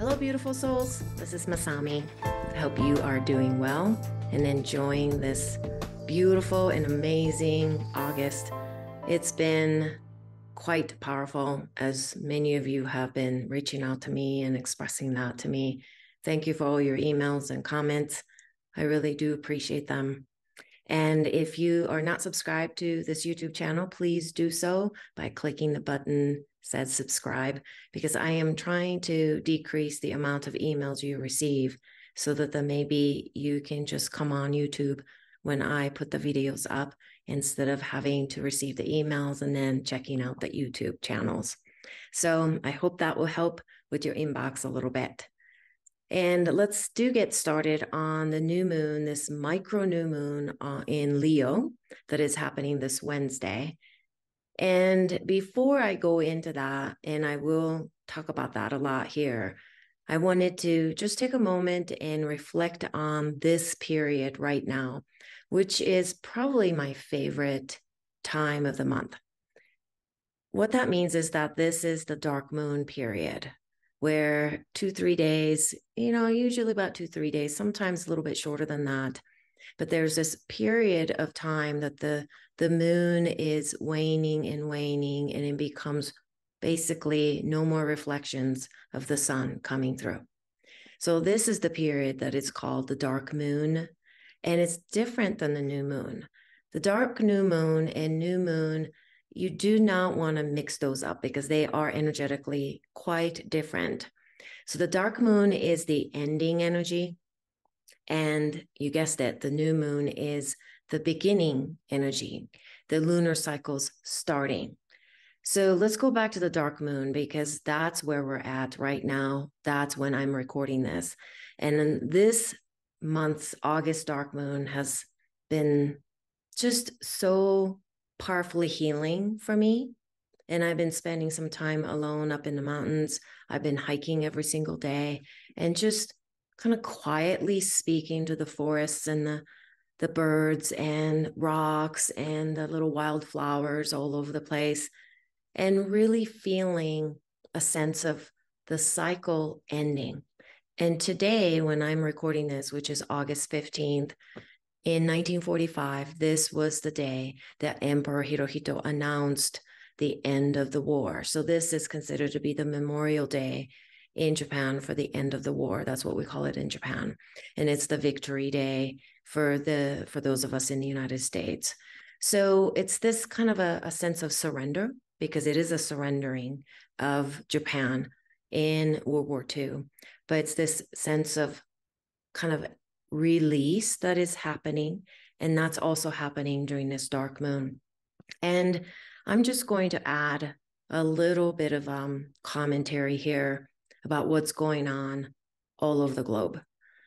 Hello, beautiful souls. This is Masami. I hope you are doing well and enjoying this beautiful and amazing August. It's been quite powerful, as many of you have been reaching out to me and expressing that to me. Thank you for all your emails and comments. I really do appreciate them. And if you are not subscribed to this YouTube channel, please do so by clicking the button says subscribe, because I am trying to decrease the amount of emails you receive so that then maybe you can just come on YouTube when I put the videos up instead of having to receive the emails and then checking out the YouTube channels. So I hope that will help with your inbox a little bit. And let's get started on the new moon, this micro new moon in Leo that is happening this Wednesday. And before I go into that, and I will talk about that a lot here, I wanted to just take a moment and reflect on this period right now, which is probably my favorite time of the month. What that means is that this is the dark moon period, where 2-3 days, you know, usually about 2-3 days, sometimes a little bit shorter than that. But there's this period of time that the moon is waning and waning, and it becomes basically no more reflections of the sun coming through. So this is the period that is called the dark moon, and it's different than the new moon. The dark new moon and new moon, you do not want to mix those up because they are energetically quite different. So the dark moon is the ending energy. And you guessed it, the new moon is the beginning energy, the lunar cycle's starting. So let's go back to the dark moon, because that's where we're at right now. That's when I'm recording this. And then this month's August dark moon has been just so powerfully healing for me. And I've been spending some time alone up in the mountains. I've been hiking every single day and just kind of quietly speaking to the forests and the birds and rocks and the little wildflowers all over the place, and really feeling a sense of the cycle ending. And today, when I'm recording this, which is August 15th, in 1945, this was the day that Emperor Hirohito announced the end of the war. So this is considered to be the Memorial Day in Japan for the end of the war. That's what we call it in Japan. And it's the Victory Day for those of us in the United States. So it's this kind of a sense of surrender, because it is a surrendering of Japan in World War II. But it's this sense of kind of release that is happening, and that's also happening during this dark moon. And I'm just going to add a little bit of commentary here about what's going on all over the globe.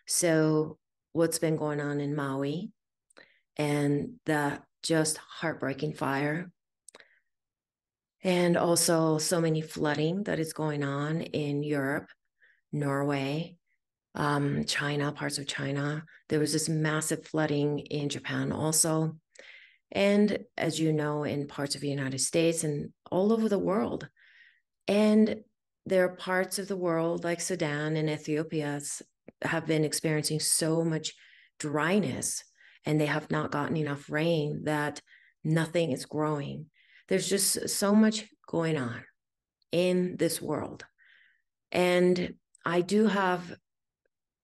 So what's been going on in Maui, and that just heartbreaking fire, and also so many flooding that is going on in Europe, Norway, China, parts of China. There was this massive flooding in Japan also. And as you know, in parts of the United States and all over the world. And there are parts of the world like Sudan and Ethiopia have been experiencing so much dryness, and they have not gotten enough rain, that nothing is growing. There's just so much going on in this world. And I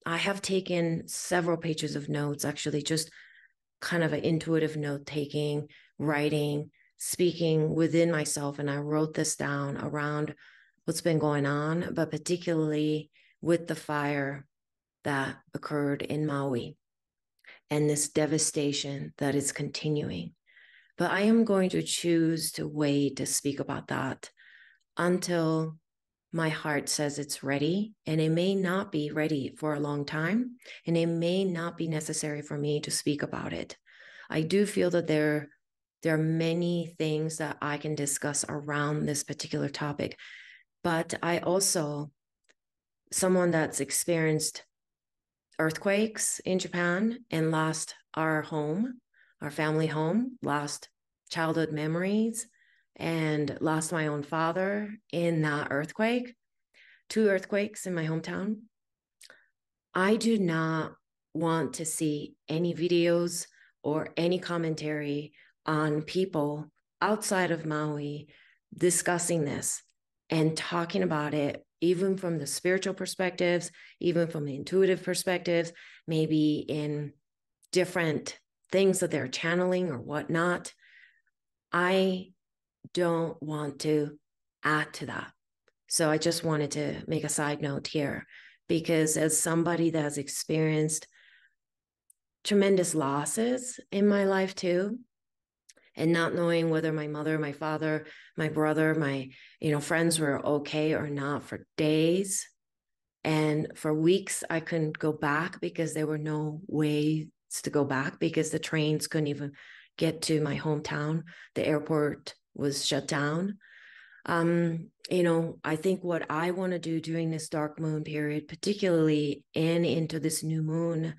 have taken several pages of notes, actually, just kind of an intuitive note-taking, writing, speaking within myself. And I wrote this down around what's been going on, but particularly with the fire that occurred in Maui and this devastation that is continuing. But I am going to choose to wait to speak about that until my heart says it's ready, and it may not be ready for a long time, and it may not be necessary for me to speak about it. I do feel that there are many things that I can discuss around this particular topic, but I also, someone that's experienced earthquakes in Japan and lost our home, our family home, lost childhood memories, and lost my own father in that earthquake. 2 earthquakes in my hometown. I do not want to see any videos or any commentary on people outside of Maui discussing this and talking about it, even from the spiritual perspectives, even from the intuitive perspectives, maybe in different things that they're channeling or whatnot. I don't want to add to that. So I just wanted to make a side note here, because as somebody that has experienced tremendous losses in my life too, and not knowing whether my mother, my father, my brother, my friends were okay or not for days, and for weeks I couldn't go back because there were no ways to go back, because the trains couldn't even get to my hometown. The airport was shut down. I think what I want to do during this dark moon period, particularly and into this new moon,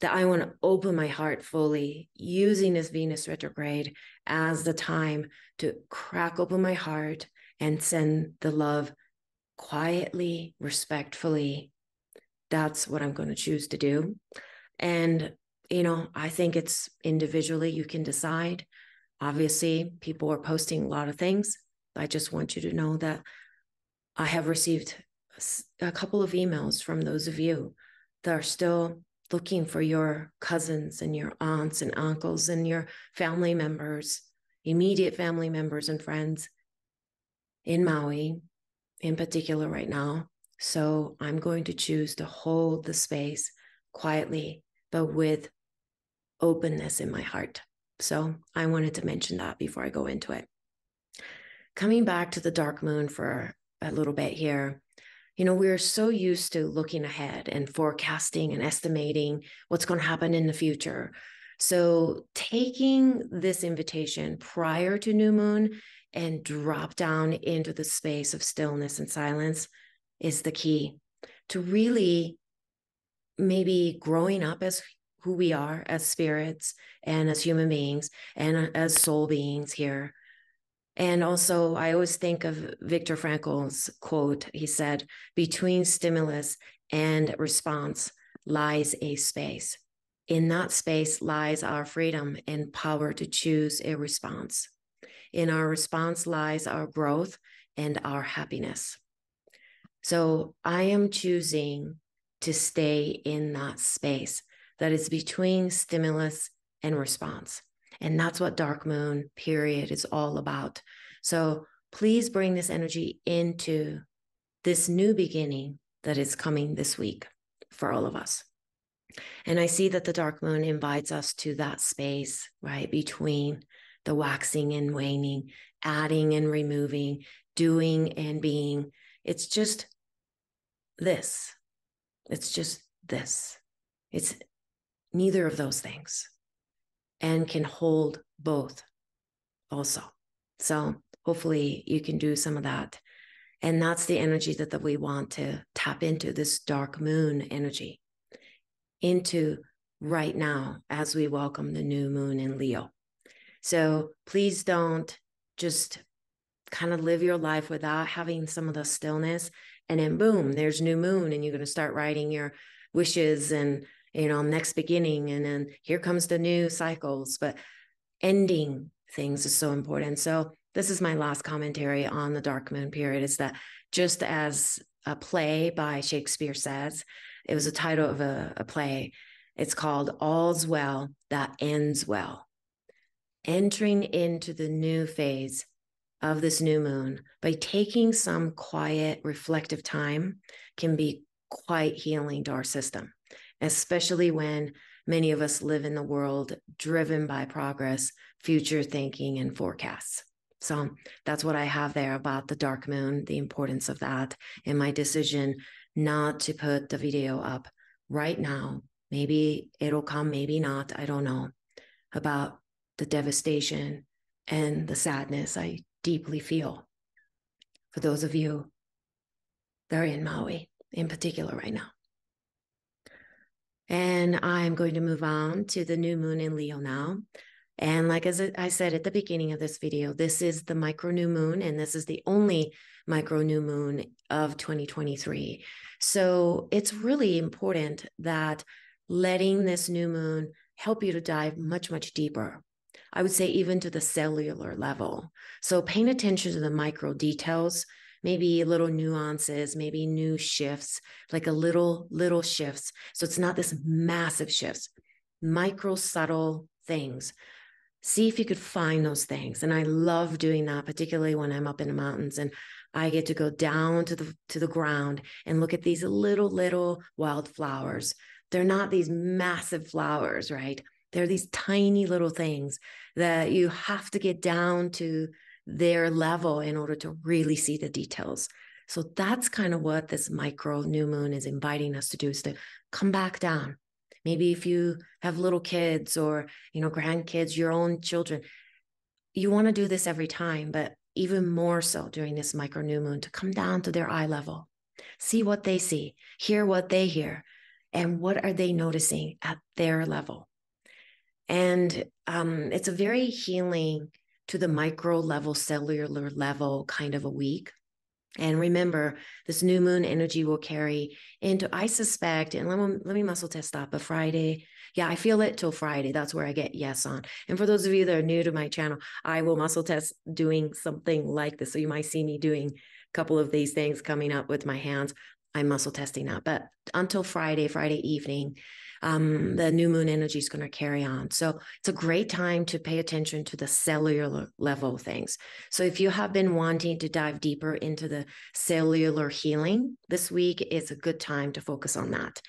that I want to open my heart fully, using this Venus retrograde as the time to crack open my heart and send the love quietly, respectfully. That's what I'm going to choose to do. And, I think it's individually you can decide. Obviously, people are posting a lot of things. I just want you to know that I have received a couple of emails from those of you that are still looking for your cousins and your aunts and uncles and your family members, immediate family members and friends in Maui in particular right now. So I'm going to choose to hold the space quietly, but with openness in my heart. So I wanted to mention that before I go into it. Coming back to the dark moon for a little bit here, we're so used to looking ahead and forecasting and estimating what's going to happen in the future. So taking this invitation prior to new moon and drop down into the space of stillness and silence is the key to really maybe growing up as who we are as spirits and as human beings and as soul beings here. And also, I always think of Viktor Frankl's quote. He said, "Between stimulus and response lies a space. In that space lies our freedom and power to choose a response. In our response lies our growth and our happiness." So I am choosing to stay in that space that is between stimulus and response. And that's what dark moon period is all about. So please bring this energy into this new beginning that is coming this week for all of us. And I see that the dark moon invites us to that space, right? Between the waxing and waning, adding and removing, doing and being. It's just this. It's just this. It's neither of those things, and can hold both also. So hopefully you can do some of that. And that's the energy that we want to tap into, this dark moon energy, into right now as we welcome the new moon in Leo. So please don't just kind of live your life without having some of the stillness, and then boom, there's new moon and you're going to start writing your wishes and next beginning, and then here comes the new cycles. But ending things is so important. So this is my last commentary on the dark moon period, is that just as a play by Shakespeare says, it was a title of a play. It's called All's Well That Ends Well. Entering into the new phase of this new moon by taking some quiet, reflective time can be quite healing to our system, especially when many of us live in the world driven by progress, future thinking, and forecasts. So that's what I have there about the dark moon, the importance of that, and my decision not to put the video up right now. Maybe it'll come, maybe not, I don't know, about the devastation and the sadness I deeply feel for those of you that are in Maui in particular right now. And I'm going to move on to the new moon in Leo now. And like as I said at the beginning of this video, this is the micro new moon, and this is the only micro new moon of 2023. So it's really important that letting this new moon help you to dive much, much deeper. I would say even to the cellular level. So paying attention to the micro details, maybe little nuances, maybe new shifts, like a little shifts. So it's not this massive shifts, micro subtle things. See if you could find those things. And I love doing that, particularly when I'm up in the mountains and I get to go down to the ground and look at these little wildflowers. They're not these massive flowers, right? They're these tiny little things that you have to get down to their level in order to really see the details. So that's kind of what this micro new moon is inviting us to do, is to come back down. Maybe if you have little kids or, you know, grandkids, your own children, you want to do this every time, but even more so during this micro new moon, to come down to their eye level, see what they see, hear what they hear, and what are they noticing at their level. And it's a very healing to the micro level, cellular level kind of a week. And remember, this new moon energy will carry into, I suspect, and let me muscle test that, but Friday. Yeah, I feel it till Friday. That's where I get yes on. And for those of you that are new to my channel, I will muscle test doing something like this. So you might see me doing a couple of these things coming up with my hands. I'm muscle testing that. But until Friday evening, the new moon energy is going to carry on. So it's a great time to pay attention to the cellular level things. So if you have been wanting to dive deeper into the cellular healing, this week is a good time to focus on that.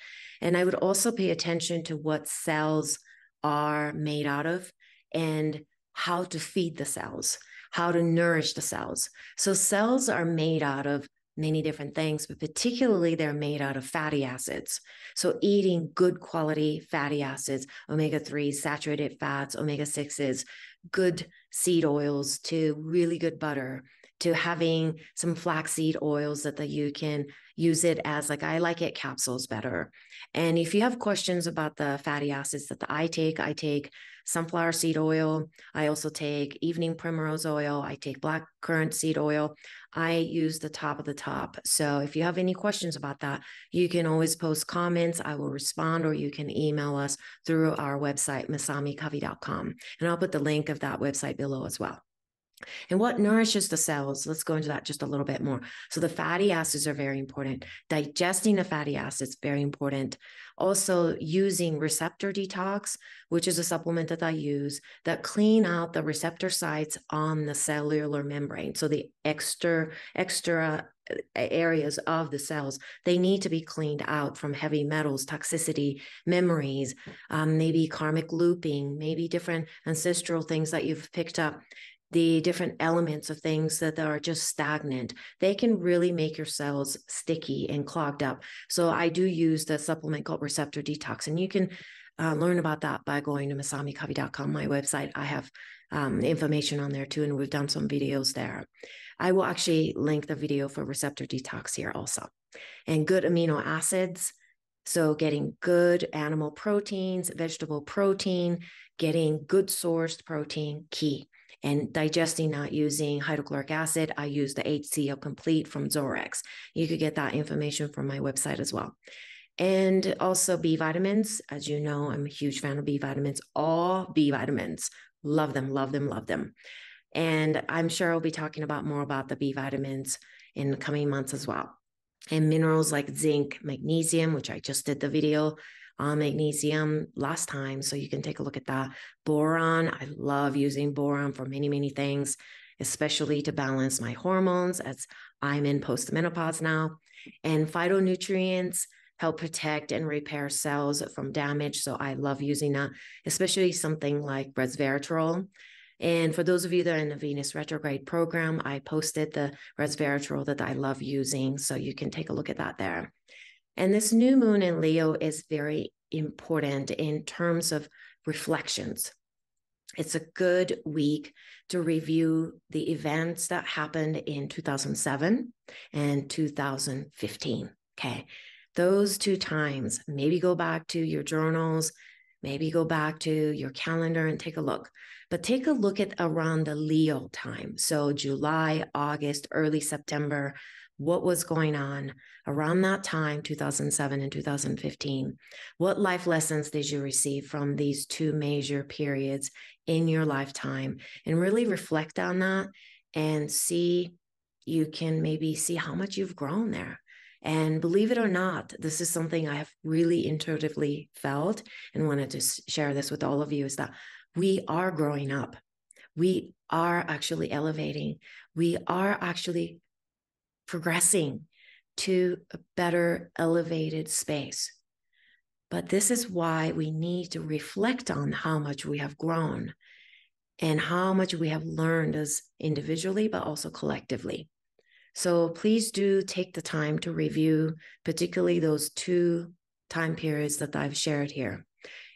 And I would also pay attention to what cells are made out of and how to feed the cells, how to nourish the cells. So cells are made out of many different things, but particularly they're made out of fatty acids. So eating good quality fatty acids, omega-3s, saturated fats, omega-6s, good seed oils, to really good butter, to having some flaxseed oils that you can use it as, like, I like it capsules better. And if you have questions about the fatty acids that I take sunflower seed oil. I also take evening primrose oil. I take black currant seed oil. I use the top of the top. So if you have any questions about that, you can always post comments. I will respond, or you can email us through our website, masamicovey.com. And I'll put the link of that website below as well. And what nourishes the cells? Let's go into that just a little bit more. So the fatty acids are very important. Digesting the fatty acids, very important. Also using Receptor Detox, which is a supplement that I use, that clean out the receptor sites on the cellular membrane. So the extra areas of the cells, they need to be cleaned out from heavy metals, toxicity, memories, maybe karmic looping, maybe different ancestral things that you've picked up. The different elements of things that are just stagnant, they can really make your cells sticky and clogged up. So I do use the supplement called Receptor Detox, and you can learn about that by going to masamicovey.com, my website. I have information on there too, and we've done some videos there. I will actually link the video for Receptor Detox here also. And good amino acids. So getting good animal proteins, vegetable protein, getting good sourced protein, key. And digesting, not using hydrochloric acid. I use the HCl Complete from Zorex. You could get that information from my website as well. And also B vitamins. As you know, I'm a huge fan of B vitamins, all B vitamins. Love them, love them, love them. And I'm sure I'll be talking about more about the B vitamins in the coming months as well. And minerals like zinc, magnesium, which I just did the video on magnesium last time, so you can take a look at that. Boron, I love using boron for many things, especially to balance my hormones, as I'm in postmenopause now. And phytonutrients help protect and repair cells from damage, so I love using that, especially something like resveratrol. And for those of you that are in the Venus retrograde program, I posted the resveratrol that I love using, so you can take a look at that there. And this new moon in Leo is very important in terms of reflections. It's a good week to review the events that happened in 2007 and 2015. Okay. Those two times, maybe go back to your journals, maybe go back to your calendar and take a look. But take a look at around the Leo time. So July, August, early September, what was going on around that time, 2007 and 2015? What life lessons did you receive from these two major periods in your lifetime? And really reflect on that and see, you can maybe see how much you've grown there. And believe it or not, this is something I have really intuitively felt and wanted to share this with all of you, is that we are growing up. We are actually elevating. We are actually progressing to a better elevated space. But this is why we need to reflect on how much we have grown and how much we have learned as individually, but also collectively. So please do take the time to review, particularly those two time periods that I've shared here.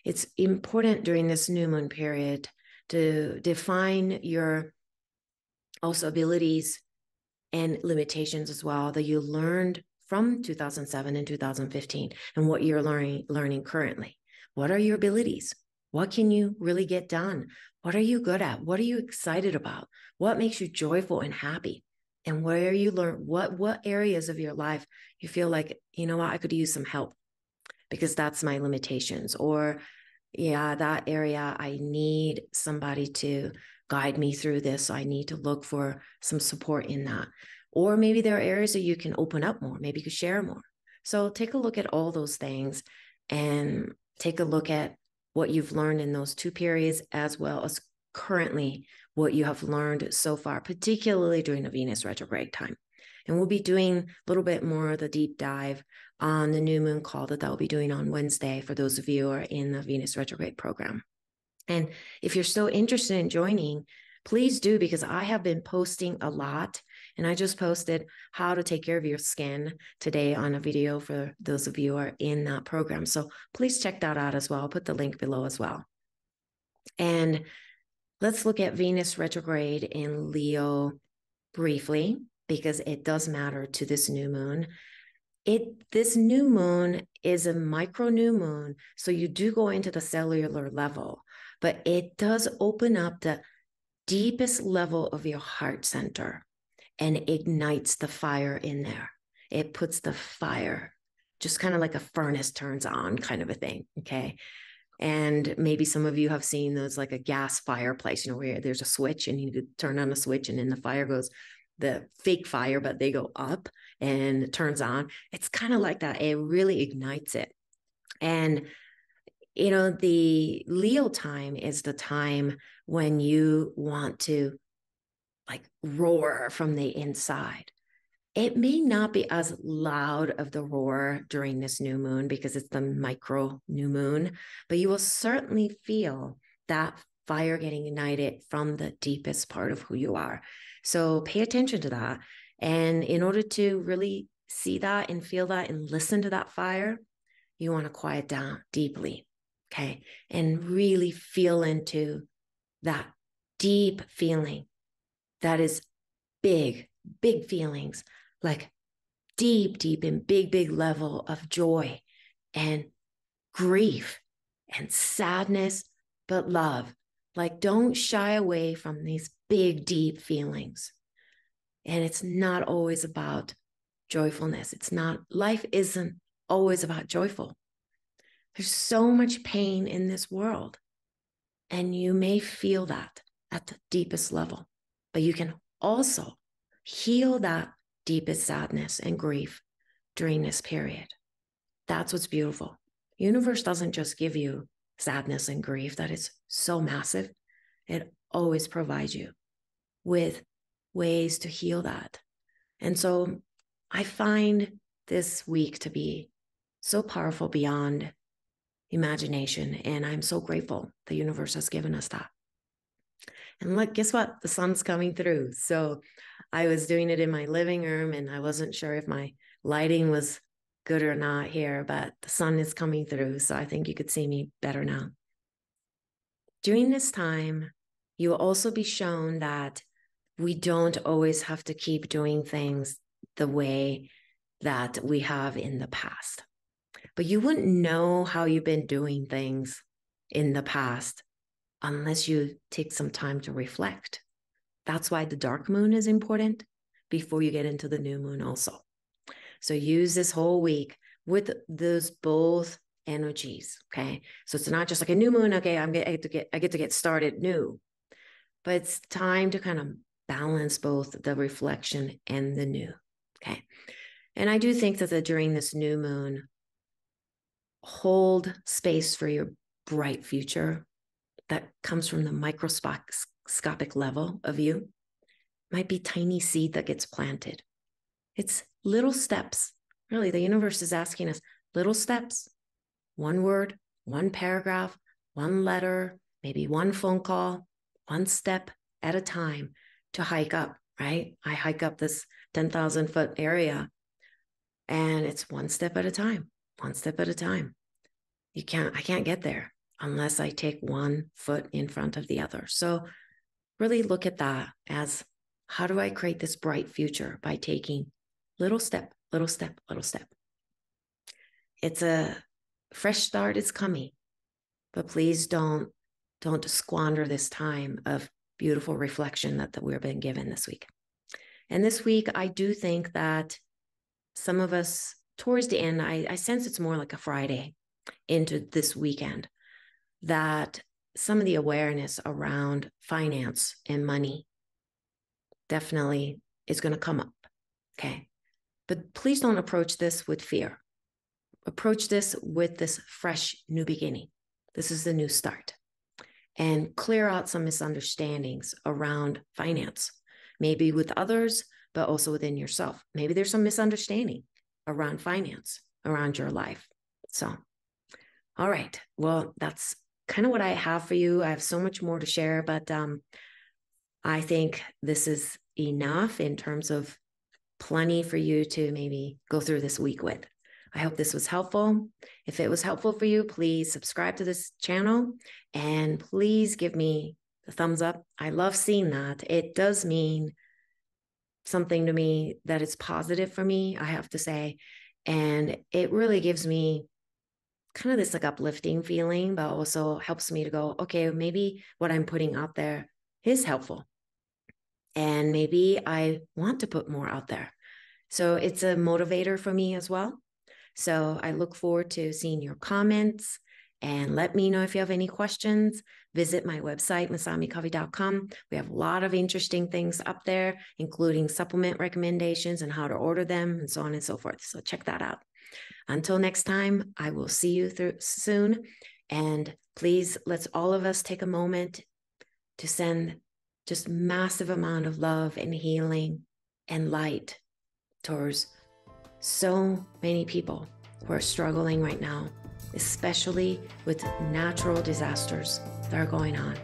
It's important during this new moon period to define your also abilities and limitations as well that you learned from 2007 and 2015 and what you're learning currently. What are your abilities? What can you really get done? What are you good at? What are you excited about? What makes you joyful and happy? And where you learn, what areas of your life you feel like, you know what, I could use some help because that's my limitations, or yeah, that area, I need somebody to guide me through this. So I need to look for some support in that. Or maybe there are areas that you can open up more, maybe you could share more. So take a look at all those things and take a look at what you've learned in those two periods, as well as currently what you have learned so far, particularly during the Venus retrograde time. And we'll be doing a little bit more of the deep dive on the new moon call that I'll be doing on Wednesday for those of you who are in the Venus retrograde program. And if you're still interested in joining, please do, because I have been posting a lot, and I just posted how to take care of your skin today on a video for those of you who are in that program. So please check that out as well. I'll put the link below as well. And let's look at Venus retrograde in Leo briefly, because it does matter to this new moon. This new moon is a micro new moon, so you do go into the cellular level, but it does open up the deepest level of your heart center and ignites the fire in there. It puts the fire, just kind of like a furnace turns on kind of a thing, okay? And maybe some of you have seen those, like a gas fireplace, you know, where there's a switch and you could turn on a switch and then the fire goes, the fake fire, but they go up and it turns on. It's kind of like that. It really ignites it. And, you know, the Leo time is the time when you want to like roar from the inside. It may not be as loud of the roar during this new moon because it's the micro new moon, but you will certainly feel that fire getting ignited from the deepest part of who you are. So pay attention to that. And in order to really see that and feel that and listen to that fire, you want to quiet down deeply, okay? And really feel into that deep feeling that is big, big feelings, like deep, deep and big, big level of joy and grief and sadness, but love. Like, don't shy away from these big, deep feelings. And it's not always about joyfulness. It's not, life isn't always about joyful. There's so much pain in this world. And you may feel that at the deepest level, but you can also heal that deepest sadness and grief during this period. That's what's beautiful. The universe doesn't just give you sadness and grief that is so massive. It always provides you with ways to heal that. And so I find this week to be so powerful beyond imagination. And I'm so grateful the universe has given us that. And look, guess what? The sun's coming through. So I was doing it in my living room and I wasn't sure if my lighting was good or not here, but the sun is coming through. So I think you could see me better now. During this time, you will also be shown that we don't always have to keep doing things the way that we have in the past. But you wouldn't know how you've been doing things in the past unless you take some time to reflect. That's why the dark moon is important before you get into the new moon also. So use this whole week with those both energies, okay? So it's not just like a new moon, okay, I get to get started new. But it's time to kind of balance both the reflection and the new, okay? And I do think that during this new moon, hold space for your bright future that comes from the microscopic level of you. Might be tiny seed that gets planted. It's little steps. Really, the universe is asking us little steps, one word, one paragraph, one letter, maybe one phone call, one step at a time to hike up, right? I hike up this 10,000 foot area and it's one step at a time, one step at a time. I can't get there unless I take one foot in front of the other. So really look at that as, how do I create this bright future by taking little step, little step, little step? It's a fresh start is coming, but please don't squander this time of beautiful reflection that we've been given this week. And this week, I do think that some of us towards the end, I sense it's more like a Friday into this weekend, that some of the awareness around finance and money definitely is going to come up. Okay. But please don't approach this with fear. Approach this with this fresh new beginning. This is the new start. And clear out some misunderstandings around finance, maybe with others, but also within yourself. Maybe there's some misunderstanding around finance, around your life. So, all right. Well, that's kind of what I have for you. I have so much more to share, but I think this is enough in terms of plenty for you to maybe go through this week with. I hope this was helpful. If it was helpful for you, please subscribe to this channel and please give me the thumbs up. I love seeing that. It does mean something to me, that it's positive for me, I have to say. And it really gives me kind of this like uplifting feeling, but also helps me to go, okay, maybe what I'm putting out there is helpful. And maybe I want to put more out there. So it's a motivator for me as well. So I look forward to seeing your comments and let me know if you have any questions. Visit my website, masamicovey.com. We have a lot of interesting things up there, including supplement recommendations and how to order them and so on and so forth. So check that out. Until next time, I will see you soon. And please, let's all of us take a moment to send just massive amount of love and healing and light towards so many people who are struggling right now, especially with natural disasters that are going on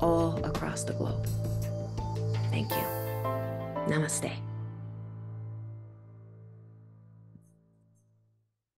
all across the globe. Thank you. Namaste.